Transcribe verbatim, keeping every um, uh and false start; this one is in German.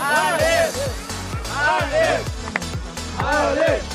Allez! Allez! Allez!